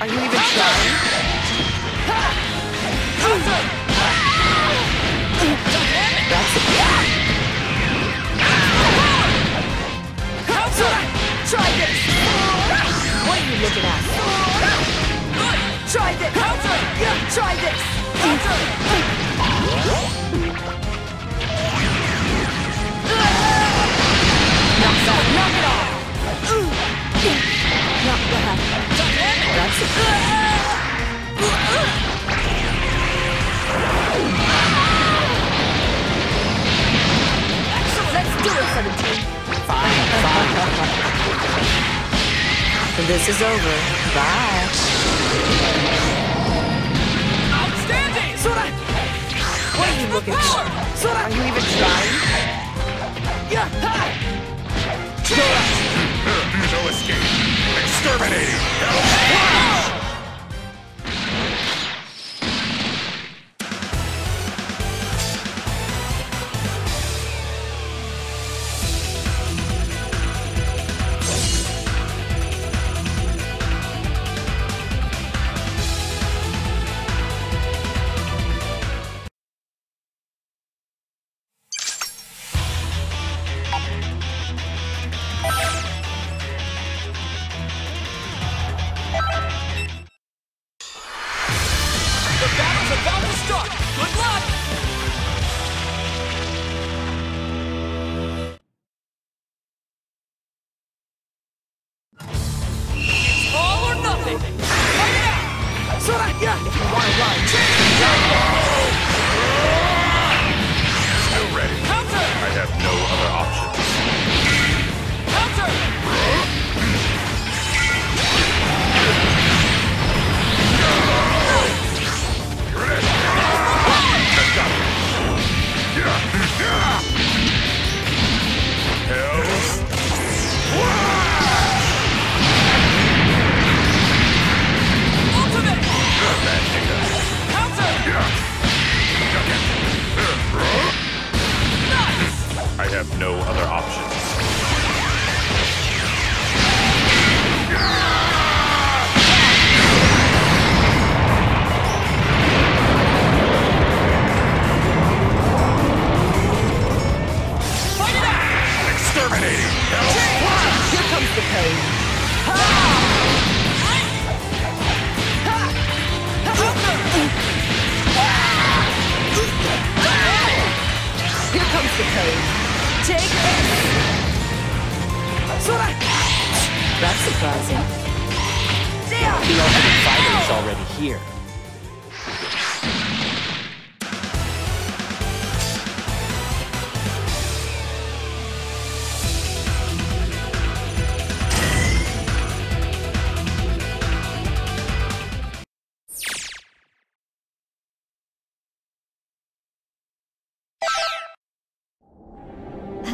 Are you even trying? That's it. Try this! What are you looking at? Try this! Try this! Knock it off! Knock the hat. That's it. Let's do it, 17. Fine. This is over. Bye. Outstanding! Sora! What are you looking at? Sora! Are you even trying? Yeah! Sora! No escape! Exterminating!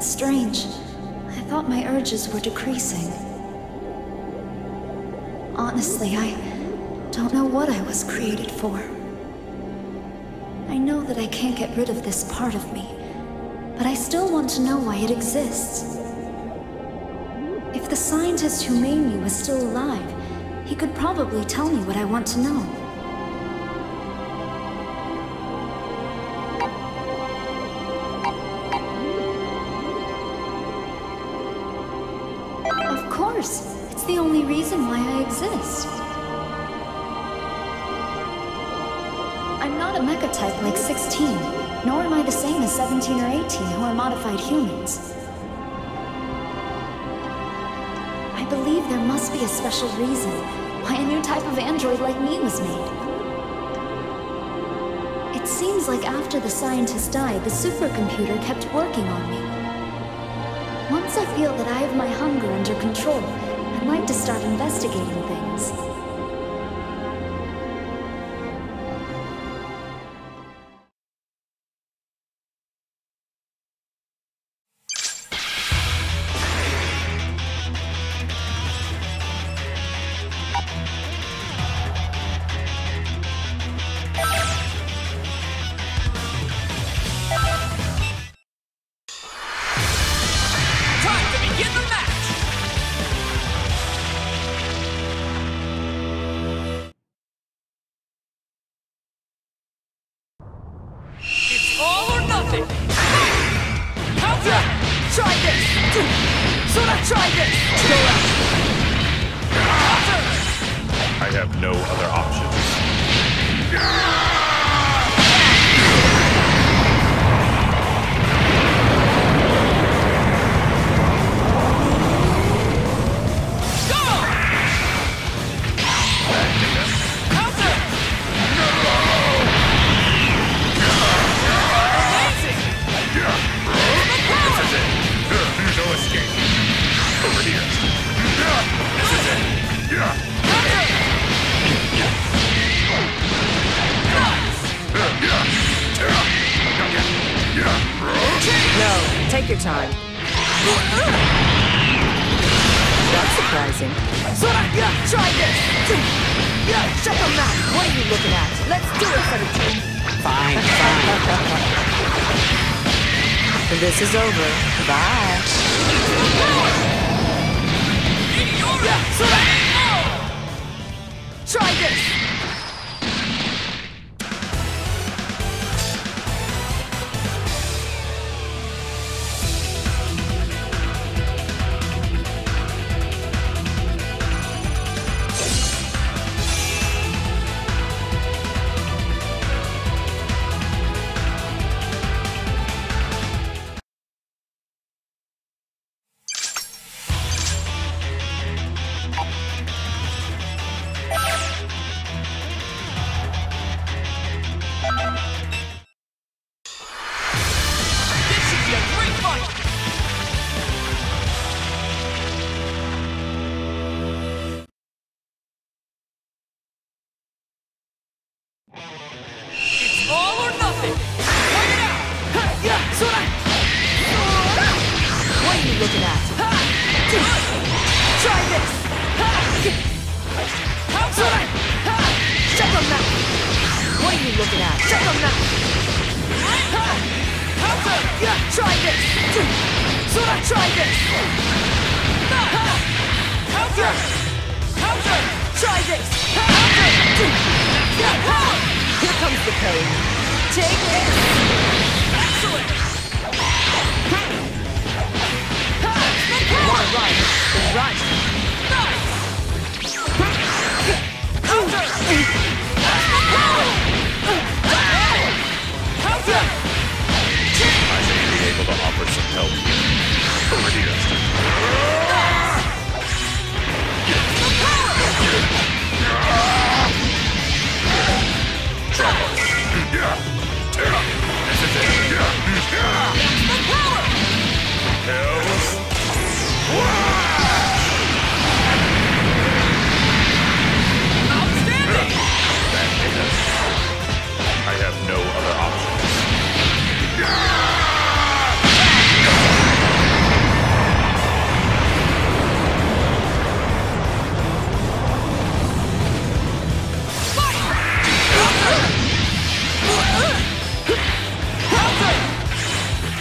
Strange. I thought my urges were decreasing. Honestly, I don't know what I was created for. I know that I can't get rid of this part of me, but I still want to know why it exists. If the scientist who made me was still alive, he could probably tell me what I want to know. Reason why I exist. I'm not a mecha type like 16, nor am I the same as 17 or 18 who are modified humans. I believe there must be a special reason why a new type of android like me was made. It seems like after the scientist died, the supercomputer kept working on me. Once I feel that I have my hunger under control, I'd like to start investigating things. something. Sora, try this. Sora, try this. Sora. I have no other options. Take your time. Not surprising. Sora, try this! Check them out! What are you looking at? Let's do it for the team! Fine, fine. This is over. Bye. Sora! Try this! Looking at. Ha! Try this. Ha! Sora! Ha! Shut them now. What are you looking at? Shut them now. Ha! Try this. Sora, try this. Ha! Try this. Ha! Here comes the code. Take this. Excellent. Right. Nice. I may be able to offer some help. Over here. This is it. Outstanding! I have no other options.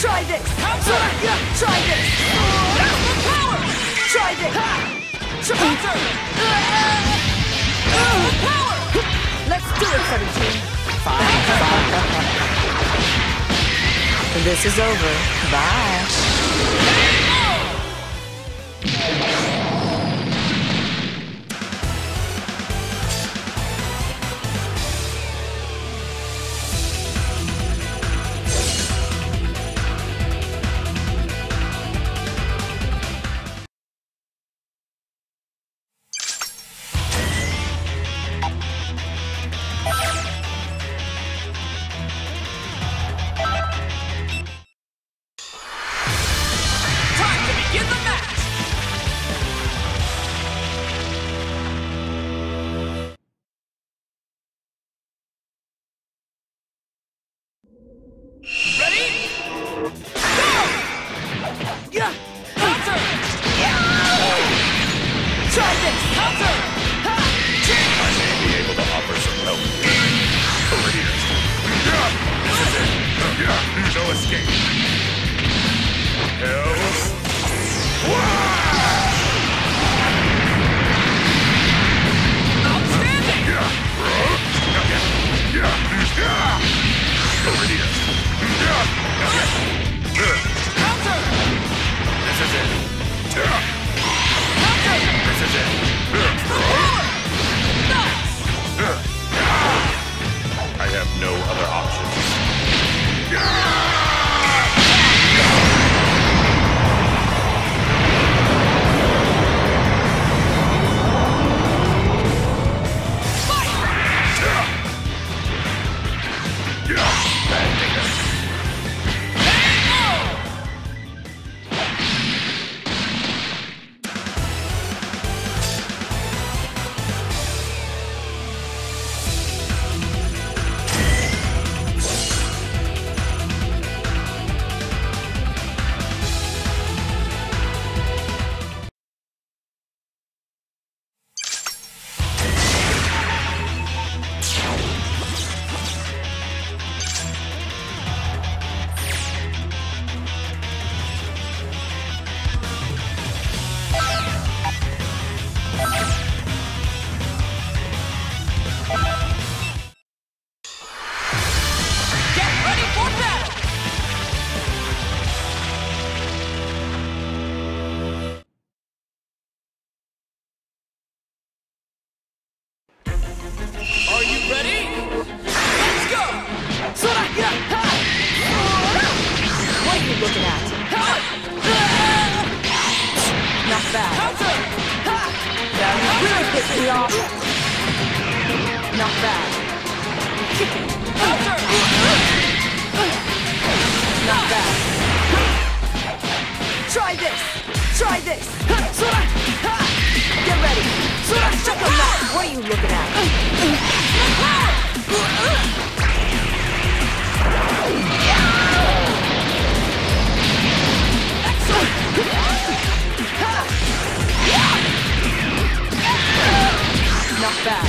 Try this! Try this! Try this! Power! Let's do it, 17. Fine. This is over. Bye. Over here. looking at. Not bad. That really pissed me off. Not bad. Not bad. Try this. Try this. Get ready. Check them out. What are you looking at? Not bad.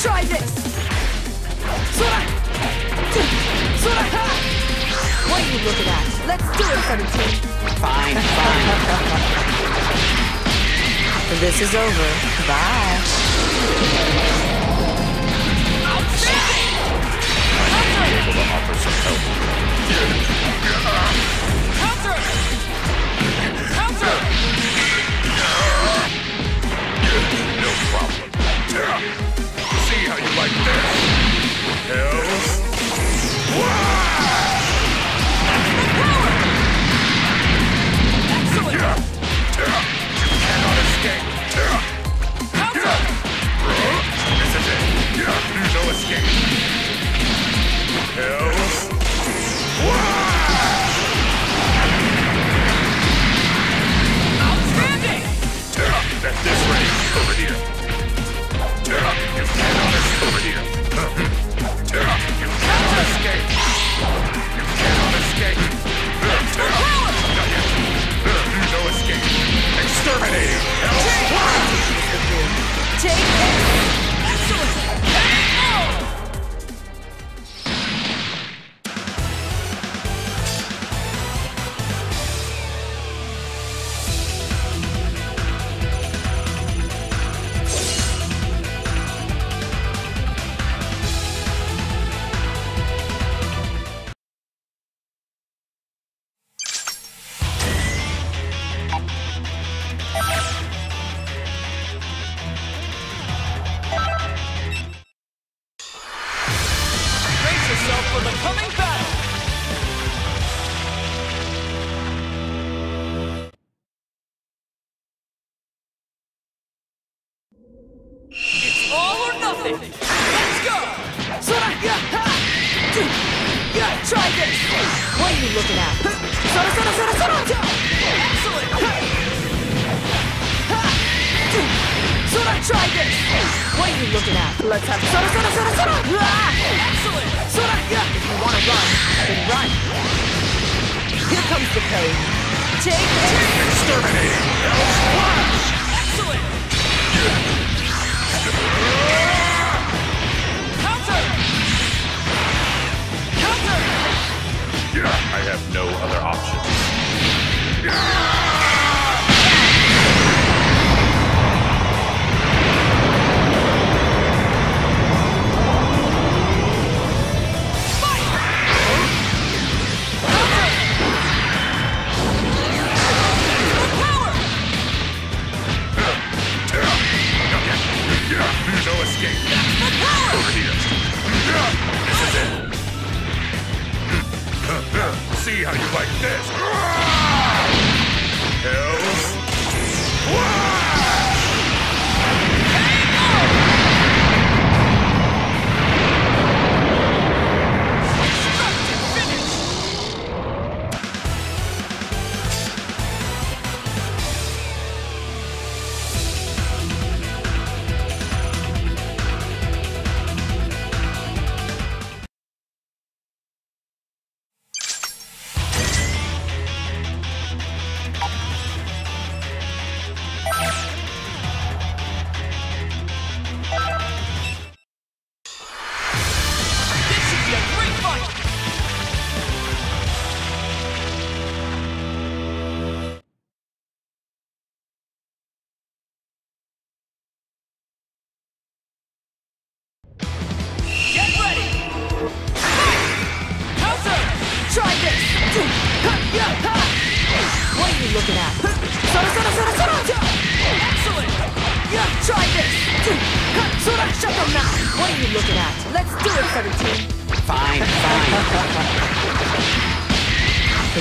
Try this. Sora! Sora! What are you looking at? Let's do it, 17. Fine, fine. This is over. Bye. I'm saving! I'm not able to offer some help. Counter! Counter! No problem. See how you like this. Hell. Wow! Excellent! You cannot escape. Counter! This is it. No escape. Hell. Wow! Outstanding! At this rate, over here. You cannot escape. You cannot escape. You cannot escape. Not yet. No escape. Exterminate. Take it. Excellent.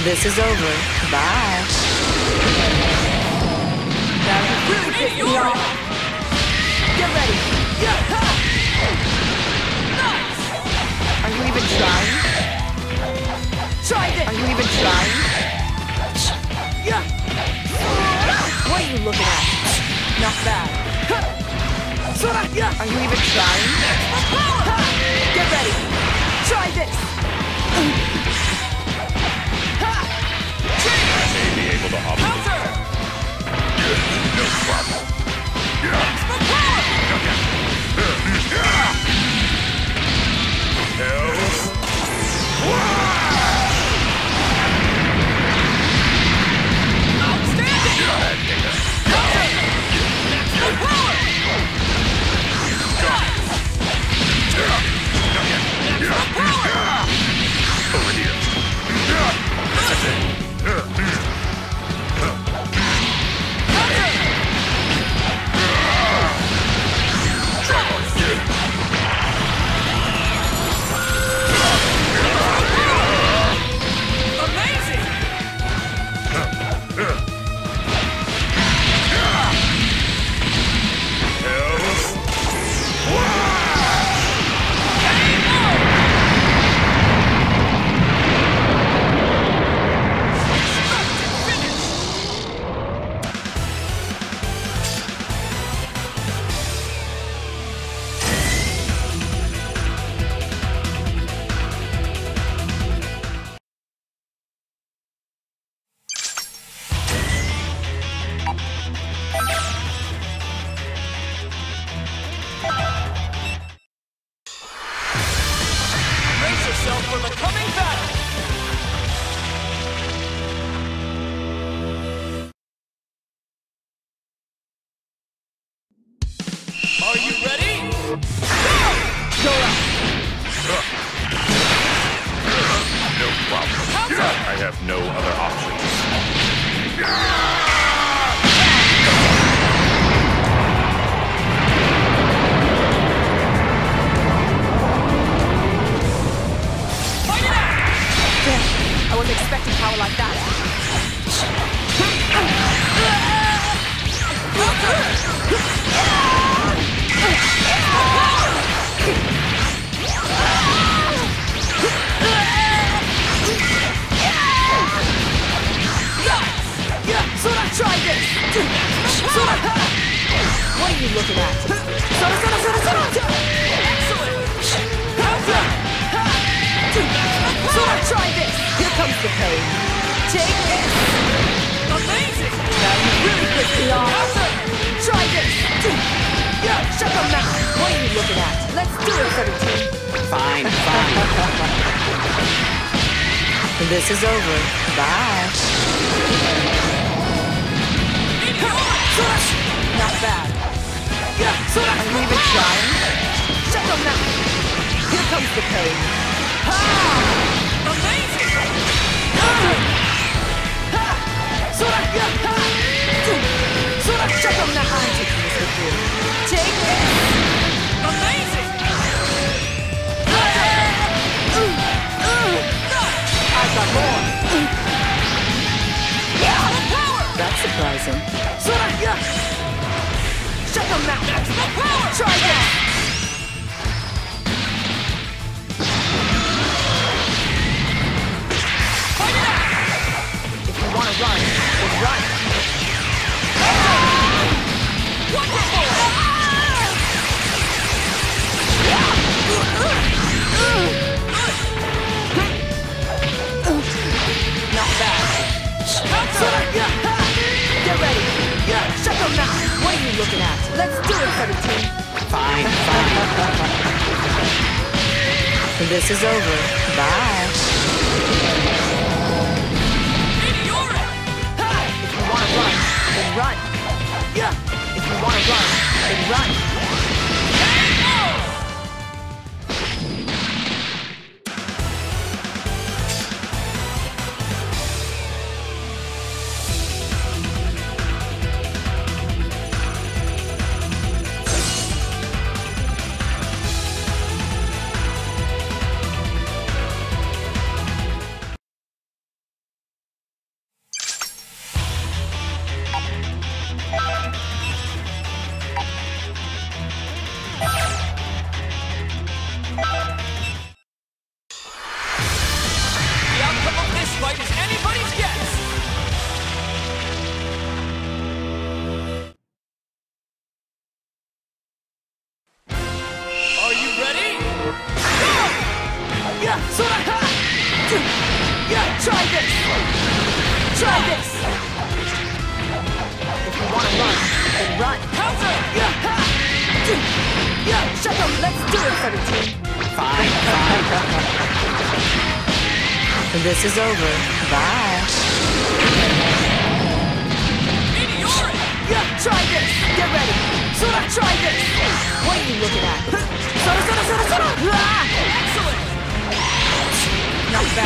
This is over. Bye. That really pissed me off. Get ready. Nice. Are you even trying? Try this. Are you even trying? What are you looking at? Not bad. Are you even trying? Get ready. Try this. The counter! No problem. The power! Outstanding! Counter! The power! The power! Over here. That's it. This is over. Bye. Not bad. Are you even trying? Shut them now. Here comes the pain. Amazing! Sora, shut them now. I'm taking this with you. Take this. Amazing! Got more. Yeah. Power. That's surprising. Sora, yeah. Shut them out. That's the power. Try that. Fight it out. If you want to run, then run. Wonderful. Yeah. Get ready! Yeah, shut them now! What are you looking at? Let's do it, 17! Fine. This is over. Bye! If you wanna run, then run! Yeah! If you wanna run, then run! Try this! Try this! If you want to run, then run! Counter! Yeah! Shut up! Let's do it, 17! Fine. This is over. Bye! Meteoric! Yeah! Try this! Get ready! Sora, try this! What are you looking at? Sora! Ah! Excellent! Not bad. Not bad.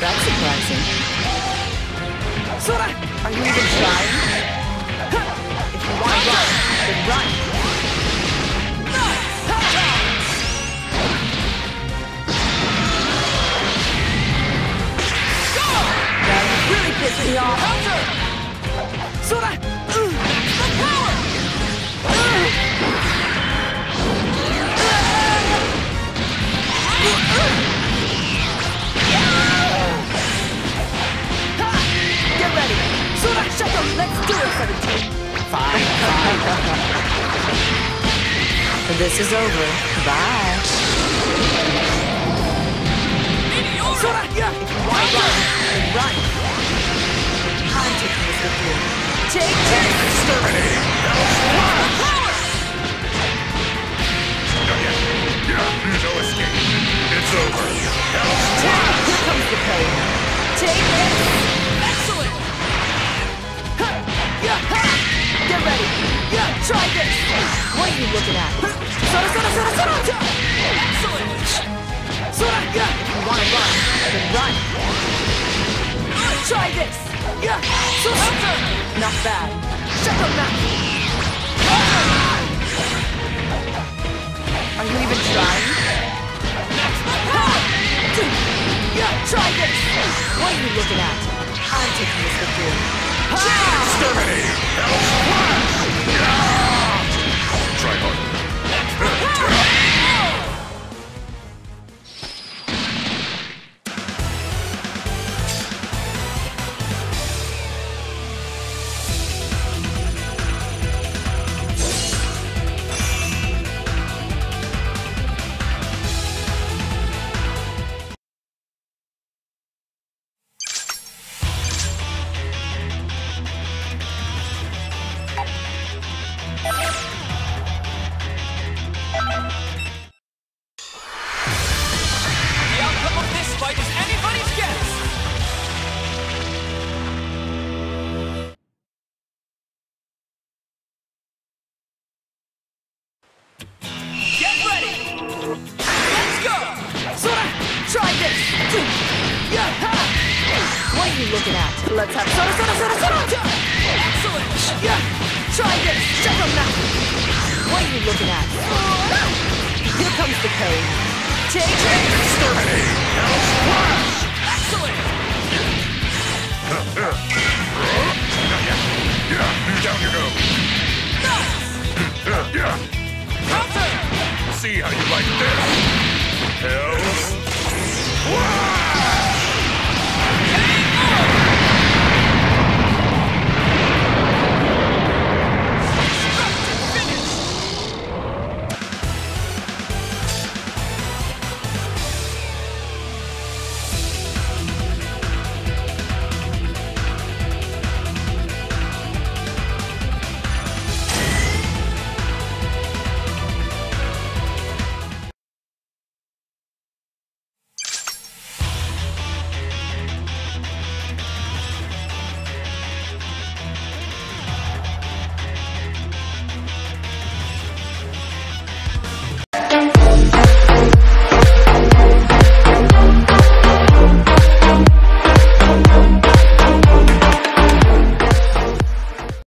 That's surprising. Sora! Are you even trying? If you want to run, then run! Go! That really pissed me off. Sora! The power! Get ready! Sora, shut up! Let's do it, 17! Fine. This is over. Bye! Sora, yeah! If you want to run, then run! I'm taking this with you. Take this! Exterminate! Power! No escape! It's over! Here comes the pain! Take this! Excellent! Get ready! Try this! What are you looking at? Sora! Excellent! Sora! If you want to run, then run! Try this! Sora! Not bad! Shut up, Matt! Are you even trying? Try this! What are you looking at? I'm taking this with you. Exterminate! Try What are you looking at? Here comes the code. Take it!